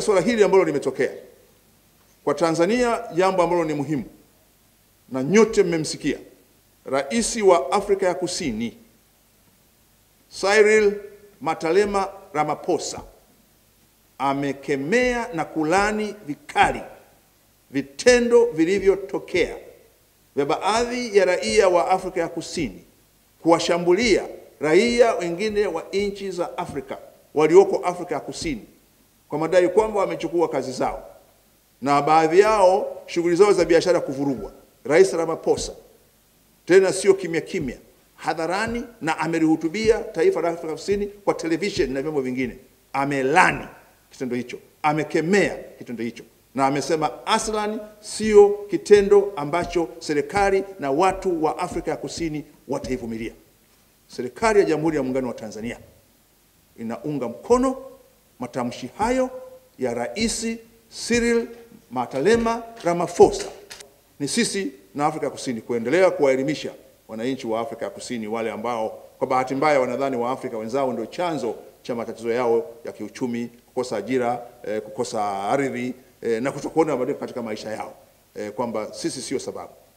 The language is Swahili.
katika swala hili ambalo limetokea kwa Tanzania, jambo ambalo ni muhimu na nyote mmemsikia Rais wa Afrika ya Kusini Cyril Matamela Ramaphosa amekemea na kulani vikali vitendo vilivyotokea vya baadhi ya raia wa Afrika ya Kusini kuwashambulia raia wengine wa nchi za Afrika walioko Afrika ya Kusini kwa madai kwamba wamechukua kazi zao na baadhi yao shughuli zao za biashara kuvurugwa. Rais Ramaphosa tena sio kimya kimya, hadharani, na amelihutubia taifa la Afrika Kusini kwa television na vyombo vingine. Amelani kitendo hicho, amekemea kitendo hicho, na amesema aslan sio kitendo ambacho serikali na watu wa Afrika ya Kusini wataivumilia. Serikali ya Jamhuri ya Muungano wa Tanzania inaunga mkono matamshi hayo ya Rais Cyril Matamela Ramaphosa. Ni sisi na Afrika ya Kusini kuendelea kuwaelimisha wananchi wa Afrika ya Kusini, wale ambao kwa bahati mbaya wanadhani wa Afrika wenzao ndio chanzo cha matatizo yao ya kiuchumi, kukosa ajira, kukosa ardhi, na kutokuona mabadiliko katika maisha yao, kwamba sisi sio sababu.